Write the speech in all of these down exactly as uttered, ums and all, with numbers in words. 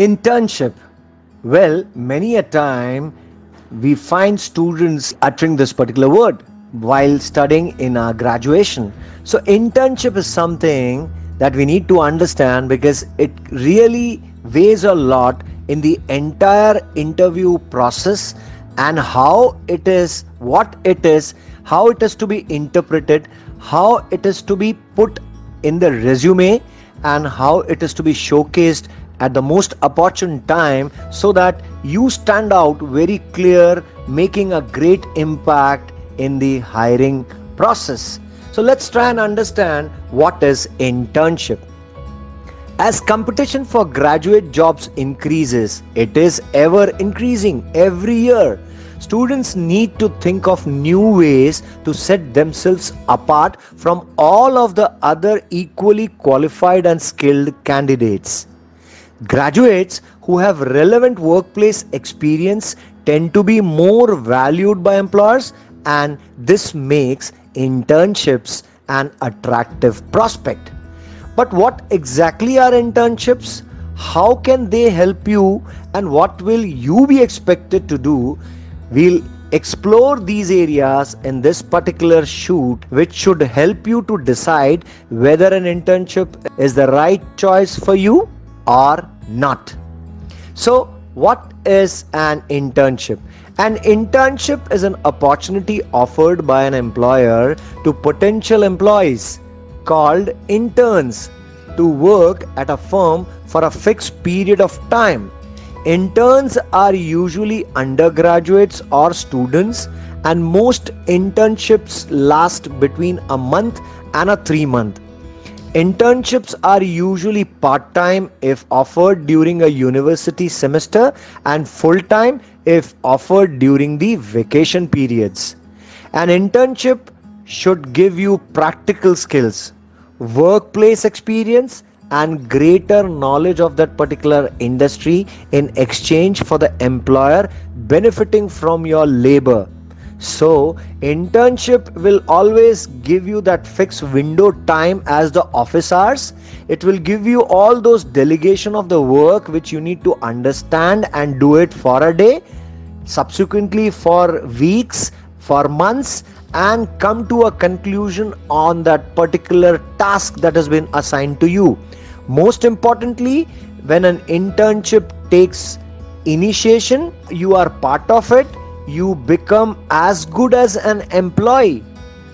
Internship. Well, many a time we find students uttering this particular word while studying in our graduation. So internship is something that we need to understand because it really weighs a lot in the entire interview process and how it is, what it is, how it is to be interpreted, how it is to be put in the resume and how it is to be showcased at the most opportune time so that you stand out very clear, making a great impact in the hiring process. So let's try and understand what is internship. As competition for graduate jobs increases, it is ever increasing every year. Students need to think of new ways to set themselves apart from all of the other equally qualified and skilled candidates. Graduates who have relevant workplace experience tend to be more valued by employers, and this makes internships an attractive prospect. But what exactly are internships? How can they help you and what will you be expected to do? We'll explore these areas in this particular shoot, which should help you to decide whether an internship is the right choice for you or not. So what is an internship? An internship is an opportunity offered by an employer to potential employees, called interns, to work at a firm for a fixed period of time. Interns are usually undergraduates or students, and most internships last between a month and a three month. Internships are usually part-time if offered during a university semester and full-time if offered during the vacation periods. An internship should give you practical skills, workplace experience, and greater knowledge of that particular industry in exchange for the employer benefiting from your labor. So, internship will always give you that fixed window time as the office hours. It will give you all those delegation of the work which you need to understand and do it for a day, subsequently for weeks, for months, and come to a conclusion on that particular task that has been assigned to you. Most importantly, when an internship takes initiation, you are part of it, you become as good as an employee,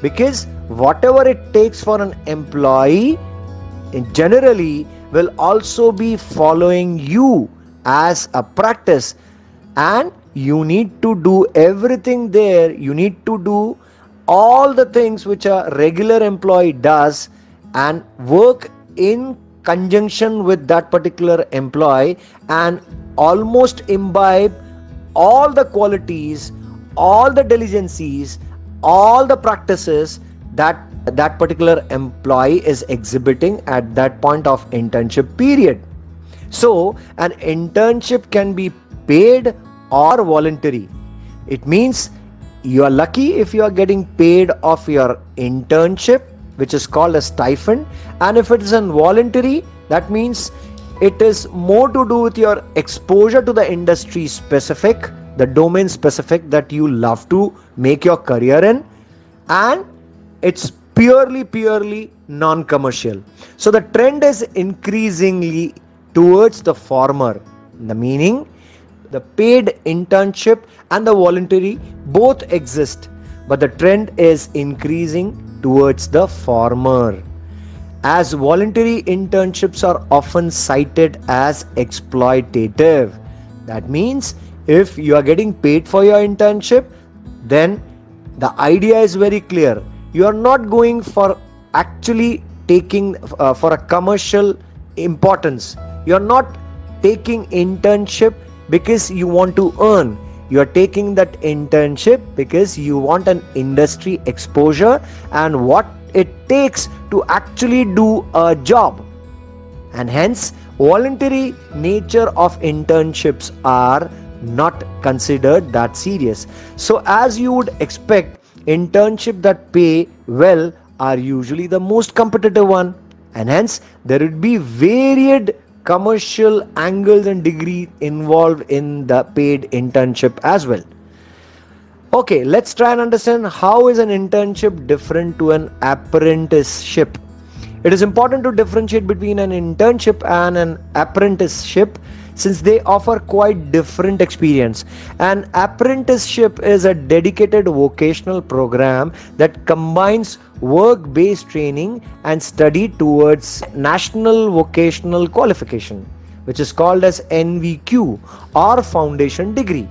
because whatever it takes for an employee generally will also be following you as a practice, and you need to do everything there. You need to do all the things which a regular employee does and work in conjunction with that particular employee and almost imbibe all the qualities, all the diligencies, all the practices that that particular employee is exhibiting at that point of internship period. So an internship can be paid or voluntary. It means you are lucky if you are getting paid of your internship, which is called a stipend, and if it is involuntary, that means it is more to do with your exposure to the industry specific, the domain specific that you love to make your career in, and it's purely, purely non-commercial. So the trend is increasingly towards the former, the meaning the paid internship and the voluntary both exist, but the trend is increasing towards the former, as voluntary internships are often cited as exploitative. That means if you are getting paid for your internship, then the idea is very clear. You are not going for actually taking uh, for a commercial importance. You are not taking internship because you want to earn. You are taking that internship because you want an industry exposure and what it takes to actually do a job. And hence, voluntary nature of internships are not considered that serious. So as you would expect, internships that pay well are usually the most competitive one. And hence, there would be varied commercial angles and degree involved in the paid internship as well. Okay, let's try and understand how is an internship different to an apprenticeship. It is important to differentiate between an internship and an apprenticeship since they offer quite different experience. An apprenticeship is a dedicated vocational program that combines work-based training and study towards National Vocational Qualification, which is called as N V Q or Foundation Degree.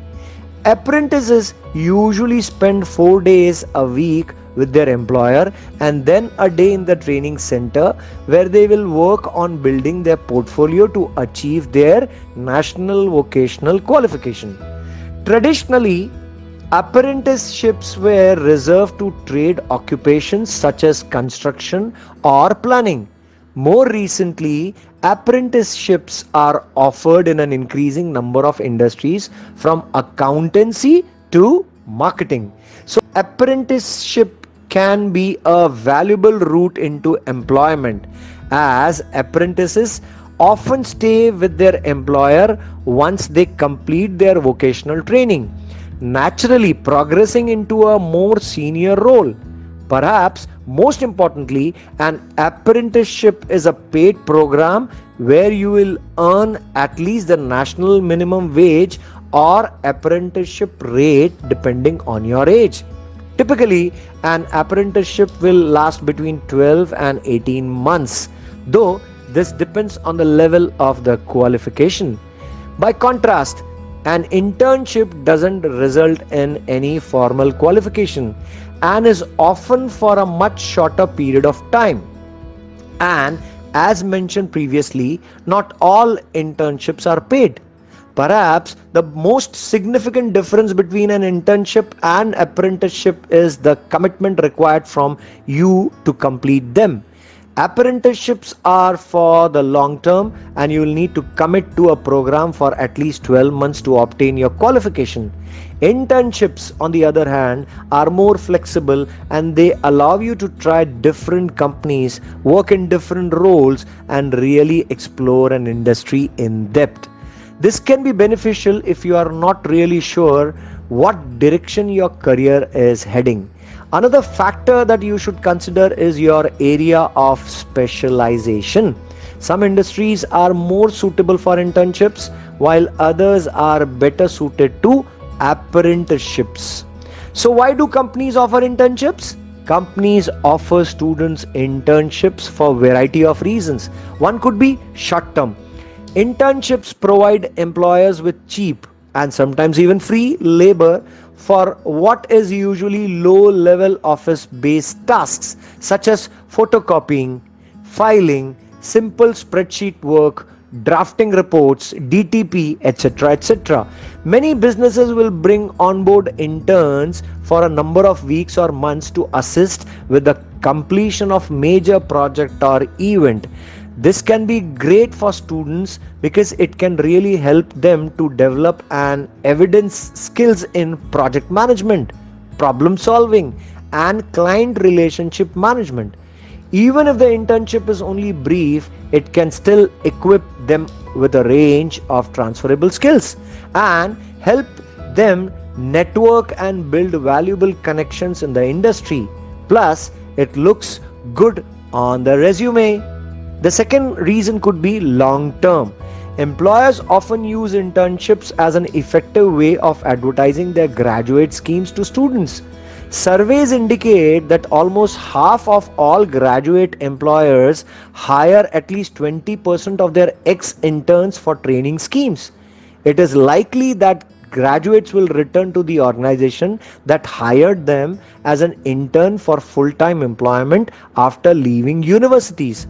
Apprentices usually spend four days a week with their employer and then a day in the training center where they will work on building their portfolio to achieve their National Vocational Qualification. Traditionally, apprenticeships were reserved to trade occupations such as construction or planning. More recently, apprenticeships are offered in an increasing number of industries from accountancy to marketing. So, apprenticeship can be a valuable route into employment as apprentices often stay with their employer once they complete their vocational training, naturally progressing into a more senior role. Perhaps most importantly, an apprenticeship is a paid program where you will earn at least the national minimum wage or apprenticeship rate depending on your age. Typically, an apprenticeship will last between twelve and eighteen months, though this depends on the level of the qualification. By contrast, an internship doesn't result in any formal qualification and is often for a much shorter period of time. And as mentioned previously, not all internships are paid. Perhaps the most significant difference between an internship and apprenticeship is the commitment required from you to complete them. Apprenticeships are for the long term and you will need to commit to a program for at least twelve months to obtain your qualification. Internships, on the other hand, are more flexible and they allow you to try different companies, work in different roles, and really explore an industry in depth. This can be beneficial if you are not really sure what direction your career is heading. Another factor that you should consider is your area of specialization. Some industries are more suitable for internships, while others are better suited to apprenticeships. So why do companies offer internships? Companies offer students internships for a variety of reasons. One could be short-term. Internships provide employers with cheap and sometimes even free labor for what is usually low-level office-based tasks such as photocopying, filing, simple spreadsheet work, drafting reports, D T P, et cetera, et cetera. Many businesses will bring onboard interns for a number of weeks or months to assist with the completion of major project or event. This can be great for students because it can really help them to develop an evidence skills in project management, problem solving, and client relationship management. Even if the internship is only brief, it can still equip them with a range of transferable skills and help them network and build valuable connections in the industry. Plus, it looks good on the resume. The second reason could be long-term. Employers often use internships as an effective way of advertising their graduate schemes to students. Surveys indicate that almost half of all graduate employers hire at least twenty percent of their ex-interns for training schemes. It is likely that graduates will return to the organization that hired them as an intern for full-time employment after leaving universities.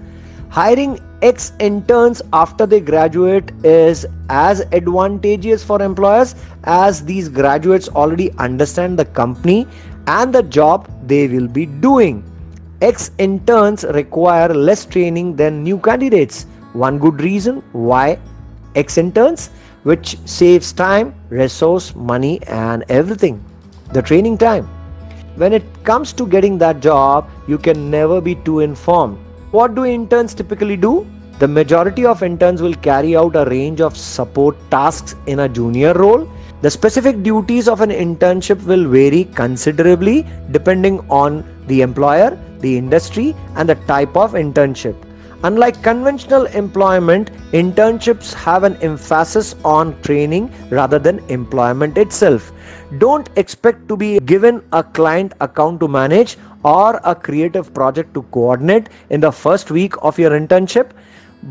Hiring ex-interns after they graduate is as advantageous for employers as these graduates already understand the company and the job they will be doing. Ex-interns require less training than new candidates. One good reason why ex-interns, which saves time, resource, money, and everything, the training time. When it comes to getting that job, you can never be too informed. What do interns typically do? The majority of interns will carry out a range of support tasks in a junior role. The specific duties of an internship will vary considerably depending on the employer, the industry, and the type of internship. Unlike conventional employment, internships have an emphasis on training rather than employment itself. Don't expect to be given a client account to manage or a creative project to coordinate in the first week of your internship.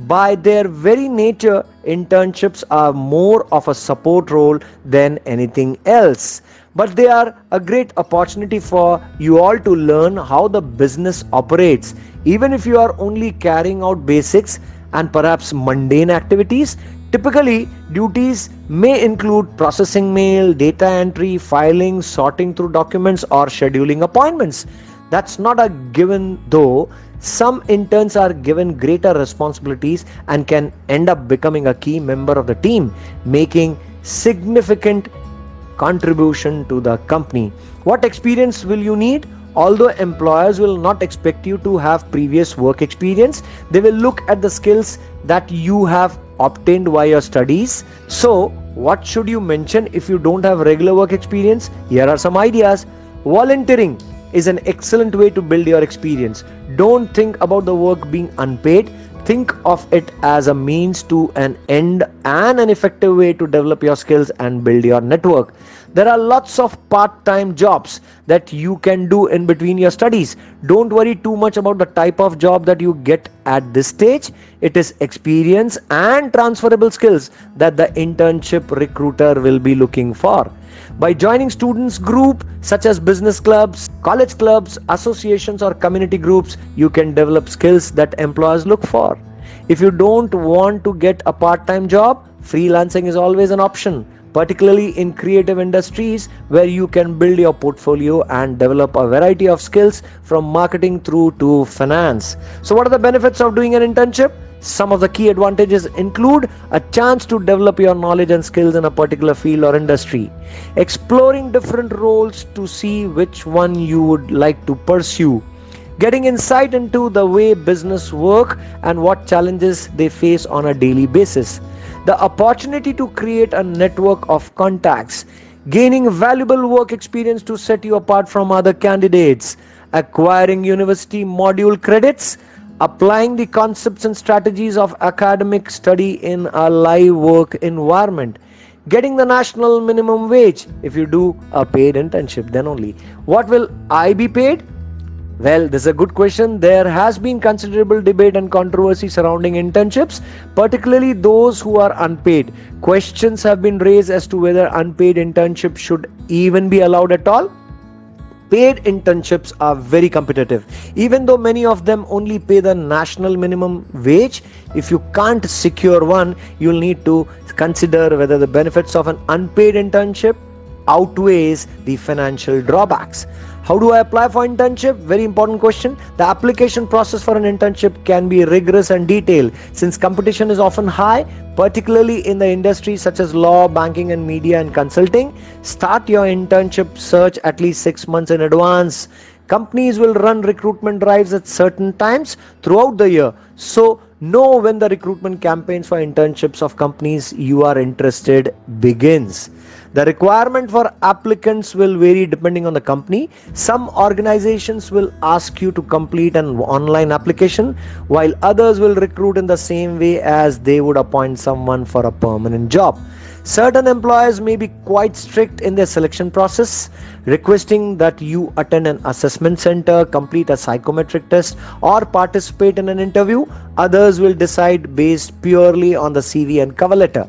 By their very nature, internships are more of a support role than anything else. But they are a great opportunity for you all to learn how the business operates. Even if you are only carrying out basics and perhaps mundane activities, typically duties may include processing mail, data entry, filing, sorting through documents, or scheduling appointments. That's not a given though. Some interns are given greater responsibilities and can end up becoming a key member of the team, making significant contribution to the company. What experience will you need? Although employers will not expect you to have previous work experience, they will look at the skills that you have obtained via your studies. So, what should you mention if you don't have regular work experience? Here are some ideas. Volunteering is an excellent way to build your experience. Don't think about the work being unpaid. Think of it as a means to an end and an effective way to develop your skills and build your network. There are lots of part-time jobs that you can do in between your studies. Don't worry too much about the type of job that you get at this stage. It is experience and transferable skills that the internship recruiter will be looking for. By joining students groups such as business clubs, college clubs, associations or community groups, you can develop skills that employers look for. If you don't want to get a part-time job, freelancing is always an option, particularly in creative industries where you can build your portfolio and develop a variety of skills from marketing through to finance. So what are the benefits of doing an internship? Some of the key advantages include a chance to develop your knowledge and skills in a particular field or industry, exploring different roles to see which one you would like to pursue, getting insight into the way business work and what challenges they face on a daily basis, the opportunity to create a network of contacts, gaining valuable work experience to set you apart from other candidates, acquiring university module credits, applying the concepts and strategies of academic study in a live work environment, getting the national minimum wage if you do a paid internship then only. What will I be paid? Well, this is a good question. There has been considerable debate and controversy surrounding internships, particularly those who are unpaid. Questions have been raised as to whether unpaid internships should even be allowed at all. Paid internships are very competitive. Even though many of them only pay the national minimum wage, if you can't secure one, you'll need to consider whether the benefits of an unpaid internship outweighs the financial drawbacks. How do I apply for internship? Very important question. The application process for an internship can be rigorous and detailed since competition is often high, particularly in the industries such as law, banking and media and consulting. Start your internship search at least six months in advance. Companies will run recruitment drives at certain times throughout the year. So know when the recruitment campaigns for internships of companies you are interested begins. The requirement for applicants will vary depending on the company. Some organizations will ask you to complete an online application, while others will recruit in the same way as they would appoint someone for a permanent job. Certain employers may be quite strict in their selection process, requesting that you attend an assessment center, complete a psychometric test, or participate in an interview. Others will decide based purely on the C V and cover letter.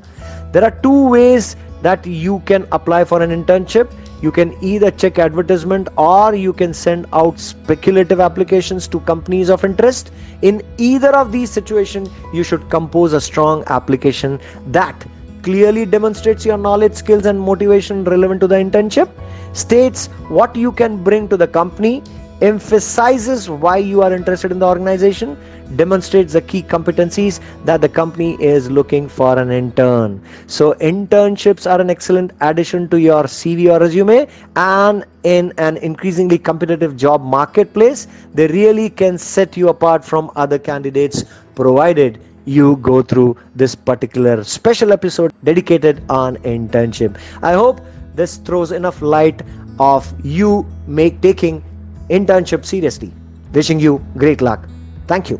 There are two ways that you can apply for an internship. You can either check advertisement or you can send out speculative applications to companies of interest. In either of these situations, you should compose a strong application that clearly demonstrates your knowledge, skills and motivation relevant to the internship, states what you can bring to the company, emphasizes why you are interested in the organization, demonstrates the key competencies that the company is looking for an intern. So internships are an excellent addition to your C V or resume, and in an increasingly competitive job marketplace, they really can set you apart from other candidates provided you go through this particular special episode dedicated on internship. I hope this throws enough light of you make taking internship seriously. Wishing you great luck. Thank you.